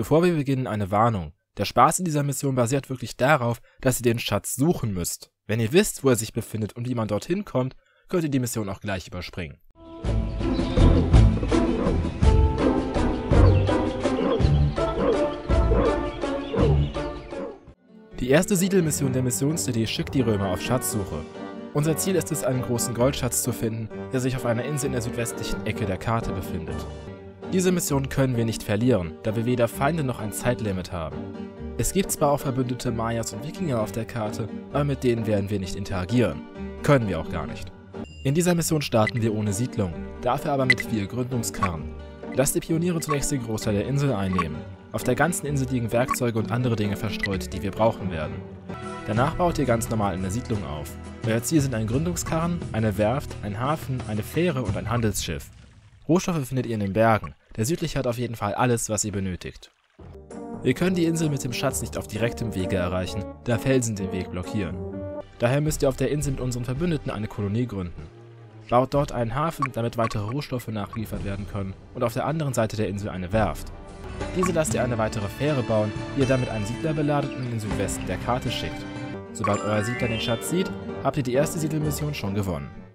Bevor wir beginnen, eine Warnung. Der Spaß in dieser Mission basiert wirklich darauf, dass ihr den Schatz suchen müsst. Wenn ihr wisst, wo er sich befindet und wie man dorthin kommt, könnt ihr die Mission auch gleich überspringen. Die erste Siedelmission der Missions-CD schickt die Römer auf Schatzsuche. Unser Ziel ist es, einen großen Goldschatz zu finden, der sich auf einer Insel in der südwestlichen Ecke der Karte befindet. Diese Mission können wir nicht verlieren, da wir weder Feinde noch ein Zeitlimit haben. Es gibt zwar auch Verbündete Mayas und Wikinger auf der Karte, aber mit denen werden wir nicht interagieren. Können wir auch gar nicht. In dieser Mission starten wir ohne Siedlung, dafür aber mit 4 Gründungskarren. Lasst die Pioniere zunächst den Großteil der Insel einnehmen. Auf der ganzen Insel liegen Werkzeuge und andere Dinge verstreut, die wir brauchen werden. Danach baut ihr ganz normal eine Siedlung auf. Euer Ziel sind ein Gründungskarren, eine Werft, ein Hafen, eine Fähre und ein Handelsschiff. Rohstoffe findet ihr in den Bergen. Der Südliche hat auf jeden Fall alles, was ihr benötigt. Wir können die Insel mit dem Schatz nicht auf direktem Wege erreichen, da Felsen den Weg blockieren. Daher müsst ihr auf der Insel mit unseren Verbündeten eine Kolonie gründen. Baut dort einen Hafen, damit weitere Rohstoffe nachgeliefert werden können, und auf der anderen Seite der Insel eine Werft. Diese lasst ihr eine weitere Fähre bauen, die ihr dann mit einem Siedler beladet und in den Südwesten der Karte schickt. Sobald euer Siedler den Schatz sieht, habt ihr die erste Siedelmission schon gewonnen.